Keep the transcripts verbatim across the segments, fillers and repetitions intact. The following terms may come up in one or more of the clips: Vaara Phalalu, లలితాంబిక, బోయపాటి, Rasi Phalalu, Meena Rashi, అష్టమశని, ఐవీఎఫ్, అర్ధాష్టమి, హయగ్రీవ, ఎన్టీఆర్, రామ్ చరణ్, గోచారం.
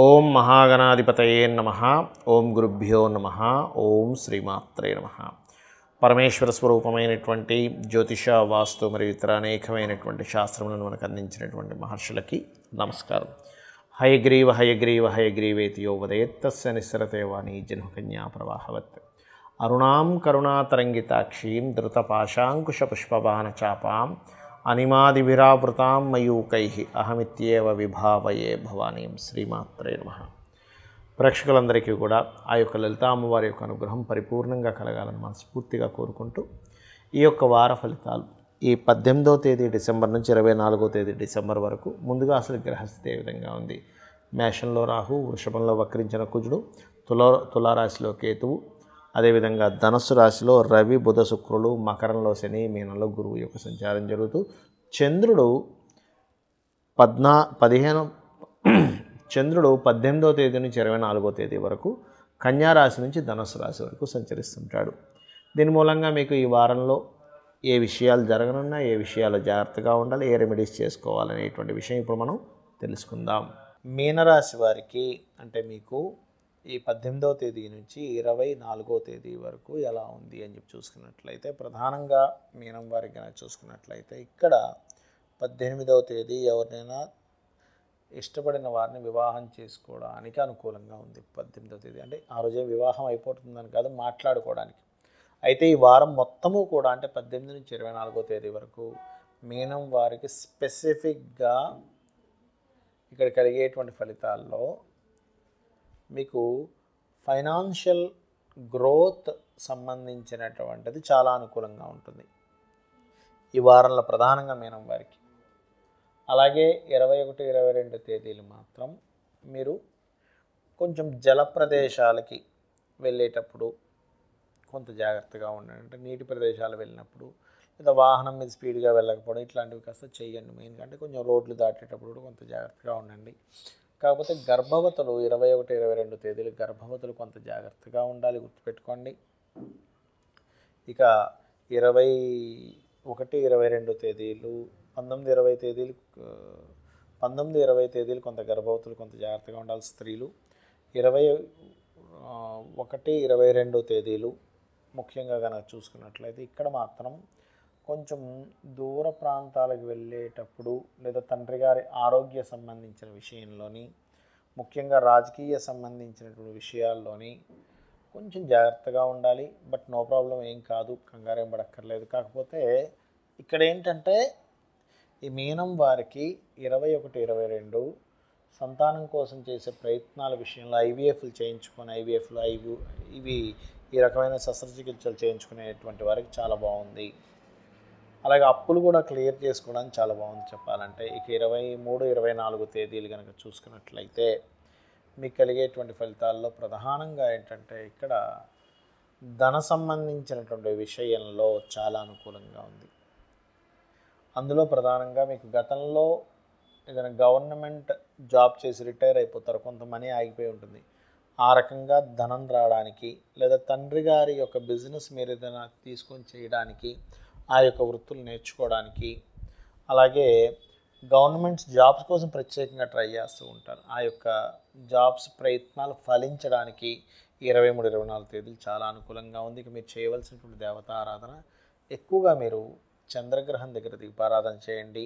ओम महागणाधिपतये नमः। ओम गुरुभ्यो नमः। ओम श्रीमात्रे नमः। परमेश्वर स्वरूपमैनटुवंटि ज्योतिष वास्तु मरियु इतर अनेकमैनटुवंटि शास्त्रमुలను మనకు అందించినటువంటి మహర్షులకి నమస్కారం। హయగ్రీవ హయగ్రీవ హయగ్రీవేతి యో వదేత్ తస్య నిస్సరతే వాని జన్మకన్యా ప్రవాహవత్ అరుణాం కరుణాతరంగితాక్షీం ధృతపాశాంకుశపుష్పవాహనచాపాం अनिमादिभिरावृतां मयूकैः अहमित्येव विभावये भवानीं श्रीमात्रे नमः। प्रेक्षकुलंदरिकी कूडा आ योक्क ललिता अम्मवारी योक्क अनुग्रहं परिपूर्णंगा कलगालनि मनस्फूर्तिगा कोरुकुंटू ई योक्क वार फलितालु ई पद्दెనిమిదవ तेदी डिसेंबर नुंचि ఇరవై నాలుగవ तेदी डिसेंबर वरकू मुंदुगा असलु ग्रहस्थिति ए विधंगा उंदी। मेषंलो राहु, वृषभंलो वक्रिंचिन कुजुडु, तुला तुला राशिलो केतुवु, అదే విధంగా ధనుసు రాశిలో రవి, బుధ, శుక్రులు, మకరంలో శని, మీనంలో గురువు యొక్క సంచారం జరుగుతూ చంద్రుడు పద్నా పదిహేను చంద్రుడు పద్దెనిమిదవ తేదీ నుంచి ఇరవై నాలుగో తేదీ వరకు కన్యారాశి నుంచి ధనుసు రాశి వరకు సంచరిస్తుంటాడు. దీని మూలంగా మీకు ఈ వారంలో ఏ విషయాలు జరగనున్నా, ఏ విషయాలు జాగ్రత్తగా ఉండాలి, ఏ రెమెడీస్ చేసుకోవాలనేటువంటి విషయం ఇప్పుడు మనం తెలుసుకుందాం. మీనరాశి వారికి అంటే మీకు ఈ పద్దెనిమిదవ తేదీ నుంచి ఇరవై నాలుగో తేదీ వరకు ఎలా ఉంది అని చెప్పి చూసుకున్నట్లయితే, ప్రధానంగా మీనం వారికి కనుక చూసుకున్నట్లయితే ఇక్కడ పద్దెనిమిదవ తేదీ ఎవరినైనా ఇష్టపడిన వారిని వివాహం చేసుకోవడానికి అనుకూలంగా ఉంది. పద్దెనిమిదవ తేదీ అంటే ఆ రోజే వివాహం అయిపోతుందని కాదు, మాట్లాడుకోవడానికి. అయితే ఈ వారం మొత్తము కూడా అంటే పద్దెనిమిది నుంచి ఇరవై నాలుగో తేదీ వరకు మీనం వారికి స్పెసిఫిక్గా ఇక్కడ కలిగేటువంటి ఫలితాల్లో మీకు ఫైనాన్షియల్ గ్రోత్ సంబంధించినటువంటిది చాలా అనుకూలంగా ఉంటుంది ఈ వారంలో ప్రధానంగా మీనం వారికి. అలాగే ఇరవై ఒకటి ఇరవై రెండు తేదీలు మాత్రం మీరు కొంచెం జల ప్రదేశాలకి వెళ్ళేటప్పుడు కొంత జాగ్రత్తగా ఉండండి. అంటే నీటి ప్రదేశాలు వెళ్ళినప్పుడు లేదా వాహనం మీద స్పీడ్గా వెళ్ళకపోవడం ఇట్లాంటివి కాస్త చేయండి. ఎందుకంటే కొంచెం రోడ్లు దాటేటప్పుడు కూడా కొంత జాగ్రత్తగా ఉండండి. కాకపోతే గర్భవతులు ఇరవై ఒకటి ఇరవై రెండు తేదీలు గర్భవతులు కొంత జాగ్రత్తగా ఉండాలి, గుర్తుపెట్టుకోండి. ఇక ఇరవై ఒకటి ఇరవై రెండు తేదీలు పంతొమ్మిది ఇరవై తేదీలు పంతొమ్మిది ఇరవై తేదీలు కొంత గర్భవతులు కొంత జాగ్రత్తగా ఉండాలి స్త్రీలు. ఇరవై ఒకటి ఇరవై రెండు తేదీలు ముఖ్యంగా కనుక చూసుకున్నట్లయితే ఇక్కడ మాత్రం కొంచెం దూర ప్రాంతాలకు వెళ్ళేటప్పుడు లేదా తండ్రి గారి ఆరోగ్య సంబంధించిన విషయంలోని, ముఖ్యంగా రాజకీయ సంబంధించినటువంటి విషయాల్లోని కొంచెం జాగ్రత్తగా ఉండాలి. బట్ నో ప్రాబ్లం, ఏం కాదు, కంగారేం పడక్కర్లేదు. కాకపోతే ఇక్కడ ఏంటంటే ఈ మీనం వారికి ఇరవై ఒకటి ఇరవై రెండు సంతానం కోసం చేసే ప్రయత్నాల విషయంలో ఐవీఎఫ్లు చేయించుకొని ఐవీఎఫ్లు ఐవి ఇవి ఈ రకమైన శస్త్రచికిత్సలు చేయించుకునేటువంటి వారికి చాలా బాగుంది. అలాగే అప్పులు కూడా క్లియర్ చేసుకోవడానికి చాలా బాగుంది చెప్పాలంటే. ఇక ఇరవై మూడు ఇరవై నాలుగు తేదీలు కనుక చూసుకున్నట్లయితే మీకు కలిగేటువంటి ఫలితాల్లో ప్రధానంగా ఏంటంటే ఇక్కడ ధన సంబంధించినటువంటి విషయంలో చాలా అనుకూలంగా ఉంది. అందులో ప్రధానంగా మీకు గతంలో ఏదైనా గవర్నమెంట్ జాబ్ చేసి రిటైర్ అయిపోతారు, కొంత మనీ ఆగిపోయి ఉంటుంది. ఆ రకంగా ధనం రావడానికి లేదా తండ్రి గారి యొక్క బిజినెస్ మీరు ఏదైనా తీసుకొని చేయడానికి, ఆ యొక్క వృత్తులు నేర్చుకోవడానికి, అలాగే గవర్నమెంట్స్ జాబ్స్ కోసం ప్రత్యేకంగా ట్రై చేస్తూ ఉంటారు. ఆ యొక్క జాబ్స్ ప్రయత్నాలు ఫలించడానికి ఇరవై మూడు ఇరవై నాలుగు తేదీలు చాలా అనుకూలంగా ఉంది. ఇక మీరు చేయవలసినటువంటి దేవతారాధన ఎక్కువగా మీరు చంద్రగ్రహం దగ్గర దీపారాధన చేయండి,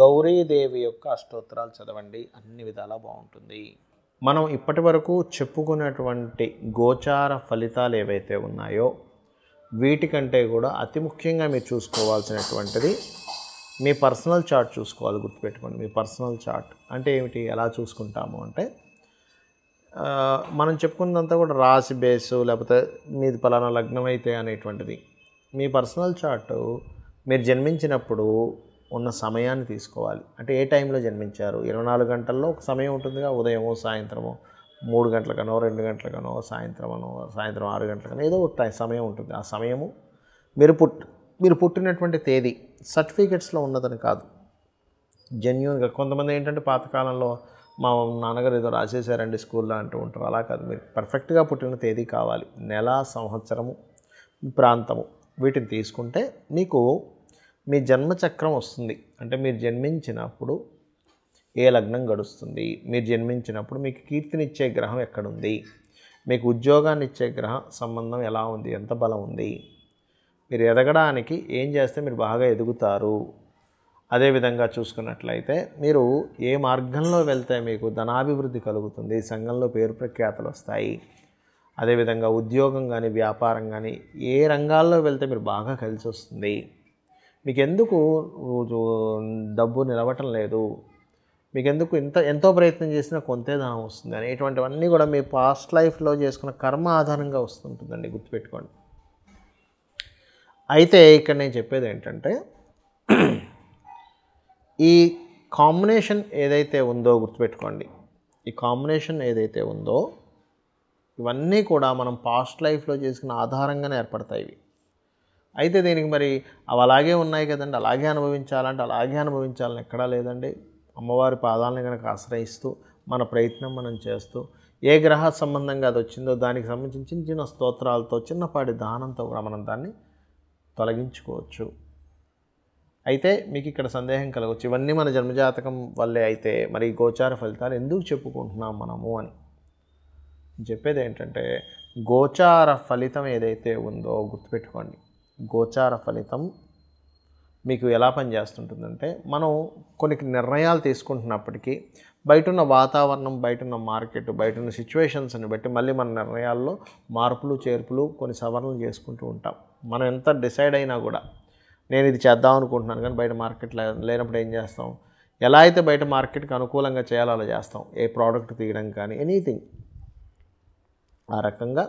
గౌరీదేవి యొక్క అష్టోత్తరాలు చదవండి, అన్ని విధాలా బాగుంటుంది. మనం ఇప్పటి వరకు చెప్పుకున్నటువంటి గోచార ఫలితాలు ఏవైతే ఉన్నాయో వీటికంటే కూడా అతి ముఖ్యంగా మీరు చూసుకోవాల్సినటువంటిది మీ పర్సనల్ చార్ట్ చూసుకోవాలి, గుర్తుపెట్టుకోండి. మీ పర్సనల్ చార్ట్ అంటే ఏమిటి, ఎలా చూసుకుంటాము అంటే మనం చెప్పుకున్నంతా కూడా రాశి బేసు, లేకపోతే మీది పలానా లగ్నం అయితే అనేటువంటిది. మీ పర్సనల్ చార్టు మీరు జన్మించినప్పుడు ఉన్న సమయాన్ని తీసుకోవాలి. అంటే ఏ టైంలో జన్మించారు, ఇరవై నాలుగు గంటల్లో ఒక సమయం ఉంటుందిగా, ఉదయమో సాయంత్రమో, మూడు గంటలకనో రెండు గంటలకనో సాయంత్రమనో సాయంత్రం ఆరు గంటలకనో ఏదో ఒక సమయం ఉంటుంది. ఆ సమయము మీరు పుట్ మీరు పుట్టినటువంటి తేదీ సర్టిఫికెట్స్లో ఉన్నదని కాదు, జెన్యున్గా. కొంతమంది ఏంటంటే పాతకాలంలో మా నాన్నగారు ఏదో రాసేశారండి స్కూల్లో అంటూ ఉంటారు. అలా కాదు, మీరు పర్ఫెక్ట్గా పుట్టిన తేదీ కావాలి. నెల, సంవత్సరము, ప్రాంతము వీటిని తీసుకుంటే మీకు మీ జన్మచక్రం వస్తుంది. అంటే మీరు జన్మించినప్పుడు ఏ లగ్నం గడుస్తుంది, మీరు జన్మించినప్పుడు మీకు కీర్తినిచ్చే గ్రహం ఎక్కడుంది, మీకు ఉద్యోగాన్ని ఇచ్చే గ్రహ సంబంధం ఎలా ఉంది, ఎంత బలం ఉంది, మీరు ఎదగడానికి ఏం చేస్తే మీరు బాగా ఎదుగుతారు. అదేవిధంగా చూసుకున్నట్లయితే మీరు ఏ మార్గంలో వెళ్తే మీకు ధనాభివృద్ధి కలుగుతుంది, సంఘంలో పేరు ప్రఖ్యాతలు వస్తాయి. అదేవిధంగా ఉద్యోగం కానీ వ్యాపారం కానీ ఏ రంగాల్లో వెళ్తే మీరు బాగా కలిసి వస్తుంది. మీకు ఎందుకు డబ్బు నిలవటం లేదు, మీకు ఎందుకు ఇంత ఎంతో ప్రయత్నం చేసినా కొంతే ధనం వస్తుంది అనేటువంటివన్నీ కూడా మీ పాస్ట్ లైఫ్లో చేసుకున్న కర్మ ఆధారంగా వస్తుంటుందండి, గుర్తుపెట్టుకోండి. అయితే ఇక్కడ నేను చెప్పేది ఏంటంటే ఈ కాంబినేషన్ ఏదైతే ఉందో గుర్తుపెట్టుకోండి, ఈ కాంబినేషన్ ఏదైతే ఉందో ఇవన్నీ కూడా మనం పాస్ట్ లైఫ్లో చేసుకున్న ఆధారంగానే ఏర్పడతాయి. అయితే దీనికి మరి అవి అలాగే ఉన్నాయి కదండి, అలాగే అనుభవించాలంటే అలాగే అనుభవించాలని ఎక్కడా లేదండి. అమ్మవారి పాదాలను కనుక ఆశ్రయిస్తూ మన ప్రయత్నం మనం చేస్తూ ఏ గ్రహ సంబంధంగా అది వచ్చిందో దానికి సంబంధించిన చిన్న చిన్న స్తోత్రాలతో చిన్నపాటి దానంతో మనం దాన్ని తొలగించుకోవచ్చు. అయితే మీకు ఇక్కడ సందేహం కలగవచ్చు, ఇవన్నీ మన జన్మజాతకం వల్లే అయితే మరి గోచార ఫలితాలు ఎందుకు చెప్పుకుంటున్నాం మనము అని. చెప్పేది ఏంటంటే గోచార ఫలితం ఏదైతే ఉందో గుర్తుపెట్టుకోండి, గోచార ఫలితం మీకు ఎలా పనిచేస్తుంటుందంటే మనం కొన్ని నిర్ణయాలు తీసుకుంటున్నప్పటికీ బయట ఉన్న వాతావరణం, బయట ఉన్న మార్కెట్, బయట ఉన్న సిచ్యువేషన్స్ని బట్టి మళ్ళీ మన నిర్ణయాల్లో మార్పులు చేర్పులు కొన్ని సవరణలు చేసుకుంటూ ఉంటాం. మనం ఎంత డిసైడ్ అయినా కూడా నేను ఇది చేద్దాం అనుకుంటున్నాను కానీ బయట మార్కెట్ లేనప్పుడు ఏం చేస్తాం, ఎలా అయితే బయట మార్కెట్కి అనుకూలంగా చేయాలో అలా చేస్తాం, ఏ ప్రోడక్ట్ తీయడం కానీ ఎనీథింగ్. ఆ రకంగా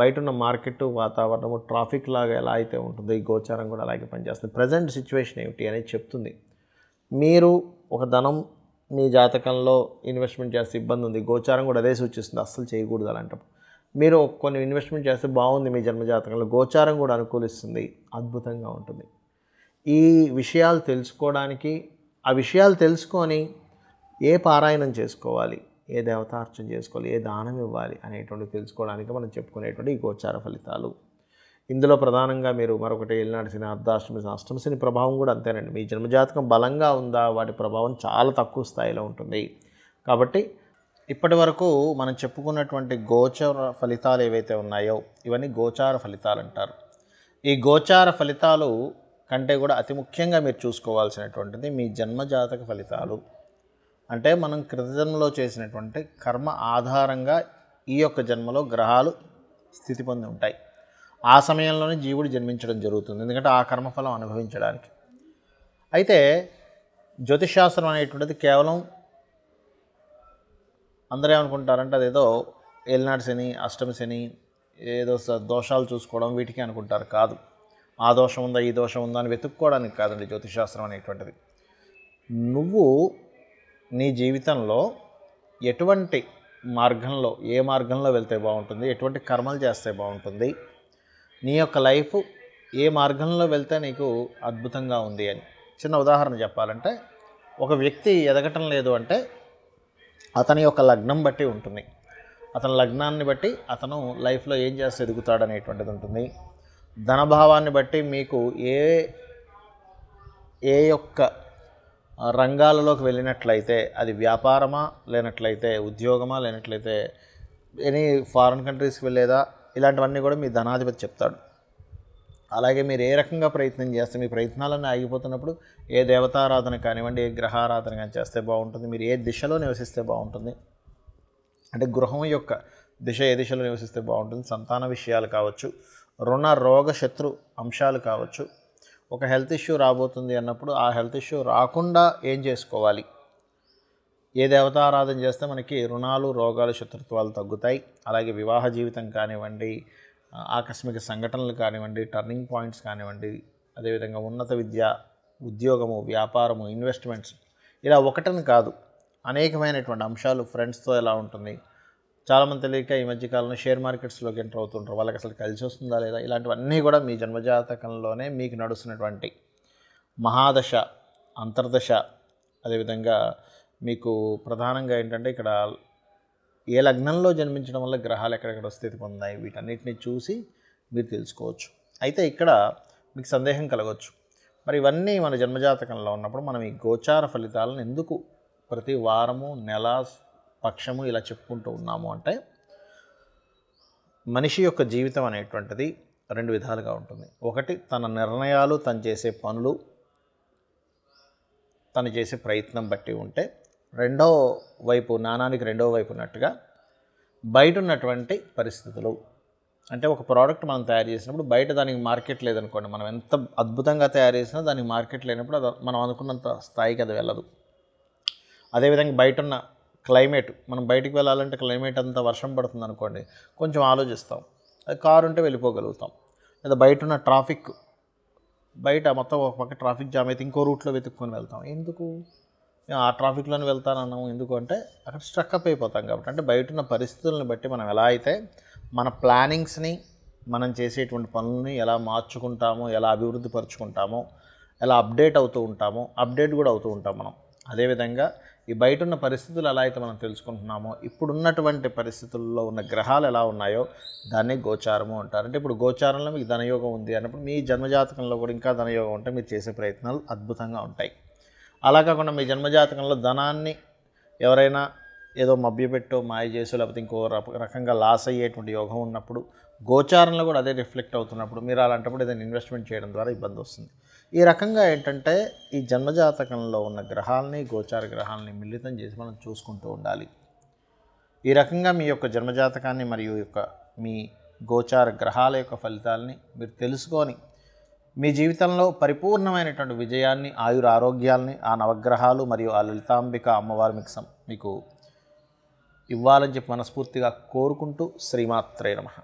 బయట ఉన్న మార్కెట్ వాతావరణము ట్రాఫిక్ లాగా ఎలా అయితే ఉంటుందో ఈ గోచారం కూడా అలాగే పనిచేస్తుంది. ప్రజెంట్ సిచ్యువేషన్ ఏమిటి అనేది చెప్తుంది. మీరు ఒక ధనం మీ జాతకంలో ఇన్వెస్ట్మెంట్ చేస్తే ఇబ్బంది ఉంది, గోచారం కూడా అదే సూచిస్తుంది, అస్సలు చేయకూడదు. అలాంటప్పుడు మీరు కొన్ని ఇన్వెస్ట్మెంట్ చేస్తే బాగుంది, మీ జన్మజాతకంలో గోచారం కూడా అనుకూలిస్తుంది, అద్భుతంగా ఉంటుంది. ఈ విషయాలు తెలుసుకోవడానికి ఆ విషయాలు తెలుసుకొని ఏ పారాయణం చేసుకోవాలి, ఏ దేవతార్చన చేసుకోవాలి, ఏ దానం ఇవ్వాలి అనేటువంటి తెలుసుకోవడానికి మనం చెప్పుకునేటువంటి ఈ గోచార ఫలితాలు. ఇందులో ప్రధానంగా మీరు మరొకటి ఏలినాడిసిన అర్ధాష్టమి అష్టమశని ప్రభావం కూడా అంతేనండి. మీ జన్మజాతకం బలంగా ఉందా వాటి ప్రభావం చాలా తక్కువ స్థాయిలో ఉంటుంది. కాబట్టి ఇప్పటి వరకు మనం చెప్పుకున్నటువంటి గోచార ఫలితాలు ఏవైతే ఉన్నాయో ఇవన్నీ గోచార ఫలితాలు అంటారు. ఈ గోచార ఫలితాలు కంటే కూడా అతి ముఖ్యంగా మీరు చూసుకోవాల్సినటువంటిది మీ జన్మజాతక ఫలితాలు. అంటే మనం కృతజన్మలో చేసినటువంటి కర్మ ఆధారంగా ఈ యొక్క జన్మలో గ్రహాలు స్థితి పొంది ఉంటాయి. ఆ సమయంలోనే జీవుడు జన్మించడం జరుగుతుంది, ఎందుకంటే ఆ కర్మఫలం అనుభవించడానికి. అయితే జ్యోతిషాస్త్రం అనేటువంటిది కేవలం అందరూ ఏమనుకుంటారంటే అదేదో ఏలినాటి శని, అష్టమి శని, ఏదో దోషాలు చూసుకోవడం వీటికి అనుకుంటారు. కాదు, ఆ దోషం ఉందా ఈ దోషం ఉందా అని వెతుక్కోవడానికి కాదండి జ్యోతిషాస్త్రం అనేటువంటిది. నువ్వు నీ జీవితంలో ఎటువంటి మార్గంలో ఏ మార్గంలో వెళ్తే బాగుంటుంది, ఎటువంటి కర్మలు చేస్తే బాగుంటుంది, నీ యొక్క లైఫ్ ఏ మార్గంలో వెళ్తే నీకు అద్భుతంగా ఉంది అని. చిన్న ఉదాహరణ చెప్పాలంటే ఒక వ్యక్తి ఎదగటం లేదు అంటే అతని యొక్క లగ్నం బట్టి ఉంటుంది, అతని లగ్నాన్ని బట్టి అతను లైఫ్లో ఏం చేస్తే ఎదుగుతాడు అనేటువంటిది ఉంటుంది. ధనభావాన్ని బట్టి మీకు ఏ ఏ యొక్క రంగాలలోకి వెళ్ళినట్లయితే అది వ్యాపారమా లేనట్లయితే ఉద్యోగమా లేనట్లయితే ఎనీ ఫారిన్ కంట్రీస్కి వెళ్ళేదా, ఇలాంటివన్నీ కూడా మీ ధనాధిపతి చెప్తాడు. అలాగే మీరు ఏ రకంగా ప్రయత్నం చేస్తే మీ ప్రయత్నాలన్నీ ఆగిపోతున్నప్పుడు ఏ దేవతారాధన కానివ్వండి, ఏ గ్రహారాధన కానీ చేస్తే బాగుంటుంది, మీరు ఏ దిశలో నివసిస్తే బాగుంటుంది, అంటే గృహం యొక్క దిశ ఏ దిశలో నివసిస్తే బాగుంటుంది, సంతాన విషయాలు కావచ్చు, రుణ రోగ శత్రు అంశాలు కావచ్చు. ఒక హెల్త్ ఇష్యూ రాబోతుంది అన్నప్పుడు ఆ హెల్త్ ఇష్యూ రాకుండా ఏం చేసుకోవాలి, ఏ దేవతారాధన చేస్తే మనకి రుణాలు రోగాలు శత్రుత్వాలు తగ్గుతాయి. అలాగే వివాహ జీవితం కానివ్వండి, ఆకస్మిక సంఘటనలు కానివ్వండి, టర్నింగ్ పాయింట్స్ కానివ్వండి, అదేవిధంగా ఉన్నత విద్య, ఉద్యోగము, వ్యాపారము, ఇన్వెస్ట్మెంట్స్, ఇలా ఒకటని కాదు అనేకమైనటువంటి అంశాలు. ఫ్రెండ్స్తో ఎలా ఉంటుంది, చాలామంది తెలియక ఈ మధ్యకాలంలో షేర్ మార్కెట్స్లోకి ఎంటర్ అవుతుంటారు, వాళ్ళకి అసలు కలిసి వస్తుందా లేదా, ఇలాంటివన్నీ కూడా మీ జన్మజాతకంలోనే మీకు నడుస్తున్నటువంటి మహాదశ, అంతర్దశ. అదేవిధంగా మీకు ప్రధానంగా ఏంటంటే ఇక్కడ ఏ లగ్నంలో జన్మించడం వల్ల గ్రహాలు ఎక్కడెక్కడ స్థితి పొందాయి వీటన్నిటిని చూసి మీరు తెలుసుకోవచ్చు. అయితే ఇక్కడ మీకు సందేహం కలగవచ్చు, మరి ఇవన్నీ మన జన్మజాతకంలో ఉన్నప్పుడు మనం ఈ గోచార ఫలితాలను ఎందుకు ప్రతి వారము నెల పక్షము ఇలా చెప్పుకుంటూ ఉన్నాము అంటే మనిషి యొక్క జీవితం అనేటువంటిది రెండు విధాలుగా ఉంటుంది. ఒకటి తన నిర్ణయాలు తను చేసే పనులు తను చేసే ప్రయత్నం బట్టి ఉంటే, రెండో వైపు నాణానికి రెండో వైపు ఉన్నట్టుగా బయట ఉన్నటువంటి పరిస్థితులు. అంటే ఒక ప్రోడక్ట్ మనం తయారు చేసినప్పుడు బయట దానికి మార్కెట్ లేదనుకోండి, మనం ఎంత అద్భుతంగా తయారు చేసినా దానికి మార్కెట్ లేనప్పుడు అది మనం అనుకున్నంత స్థాయికి అది వెళ్ళదు. అదేవిధంగా బయట ఉన్న క్లైమేట్, మనం బయటికి వెళ్ళాలంటే క్లైమేట్ అంతా వర్షం పడుతుంది అనుకోండి, కొంచెం ఆలోచిస్తాం, అది కారు ఉంటే వెళ్ళిపోగలుగుతాం. లేదా బయట ఉన్న ట్రాఫిక్, బయట మొత్తం ఒక పక్క ట్రాఫిక్ జామ్ అయితే ఇంకో రూట్లో వెతుక్కొని వెళ్తాం. ఎందుకు ఆ ట్రాఫిక్లోనే వెళ్తానన్నాము? ఎందుకంటే అక్కడ స్ట్రక్ అప్ అయిపోతాం కాబట్టి. అంటే బయట ఉన్న పరిస్థితులను బట్టి మనం ఎలా అయితే మన ప్లానింగ్స్ని, మనం చేసేటువంటి పనులని ఎలా మార్చుకుంటామో, ఎలా అభివృద్ధి పరుచుకుంటామో, ఎలా అప్డేట్ అవుతూ ఉంటామో, అప్డేట్ కూడా అవుతూ ఉంటాం మనం. అదేవిధంగా ఈ బయట ఉన్న పరిస్థితులు ఎలా అయితే మనం తెలుసుకుంటున్నామో, ఇప్పుడున్నటువంటి పరిస్థితుల్లో ఉన్న గ్రహాలు ఎలా ఉన్నాయో దాన్ని గోచారము అంటారు. అంటే ఇప్పుడు గోచారంలో మీకు ధనయోగం ఉంది అన్నప్పుడు మీ జన్మజాతకంలో కూడా ఇంకా ధనయోగం ఉంటే మీరు చేసే ప్రయత్నాలు అద్భుతంగా ఉంటాయి. అలా కాకుండా మీ జన్మజాతకంలో ధనాన్ని ఎవరైనా ఏదో మభ్యపెట్టో మాయ చేసో లేకపోతే ఇంకో రకంగా లాస్ అయ్యేటువంటి యోగం ఉన్నప్పుడు, గోచారంలో కూడా అదే రిఫ్లెక్ట్ అవుతున్నప్పుడు మీరు అలాంటప్పుడు ఏదైనా ఇన్వెస్ట్మెంట్ చేయడం ద్వారా ఇబ్బంది వస్తుంది. ఈ రకంగా ఏంటంటే ఈ జన్మజాతకంలో ఉన్న గ్రహాలని, గోచార గ్రహాలని మిళితం చేసి మనం చూసుకుంటూ ఉండాలి. ఈ రకంగా మీ యొక్క జన్మజాతకాన్ని మరియు యొక్క మీ గోచార గ్రహాల యొక్క ఫలితాలని మీరు తెలుసుకొని మీ జీవితంలో పరిపూర్ణమైనటువంటి విజయాన్ని, ఆయుర ఆరోగ్యాలని ఆ నవగ్రహాలు మరియు ఆ లలితాంబిక అమ్మవారు మీకు మీకు ఇవ్వాలని చెప్పి మనస్ఫూర్తిగా కోరుకుంటూ శ్రీమాత్రే నమః.